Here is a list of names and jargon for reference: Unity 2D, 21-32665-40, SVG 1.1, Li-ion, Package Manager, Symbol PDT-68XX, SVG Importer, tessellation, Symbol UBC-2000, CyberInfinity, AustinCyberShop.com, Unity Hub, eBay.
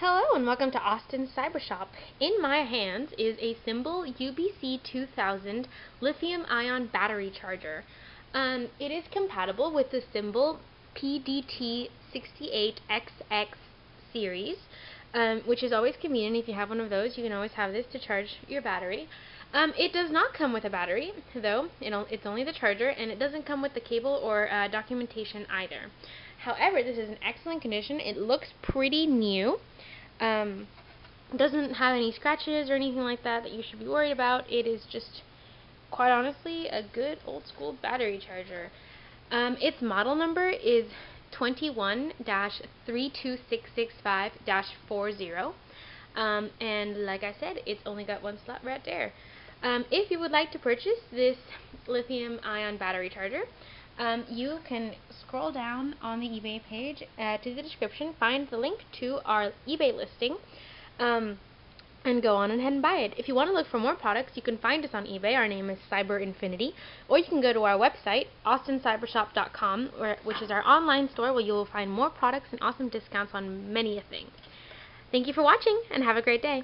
Hello and welcome to Austin Cyber Shop. In my hands is a Symbol UBC-2000 lithium-ion battery charger. It is compatible with the Symbol PDT-68XX series, which is always convenient. If you have one of those, you can always have this to charge your battery. It does not come with a battery, though. It's only the charger, and it doesn't come with the cable or documentation either. However, this is in excellent condition. It looks pretty new. Doesn't have any scratches or anything like that you should be worried about. It is just, quite honestly, a good old-school battery charger. Its model number is 21-32665-40. And like I said, it's only got one slot right there. If you would like to purchase this lithium-ion battery charger, you can scroll down on the eBay page to the description, find the link to our eBay listing, and go on ahead and buy it. If you want to look for more products, you can find us on eBay. Our name is CyberInfinity, or you can go to our website, AustinCyberShop.com, which is our online store where you will find more products and awesome discounts on many a thing. Thank you for watching, and have a great day.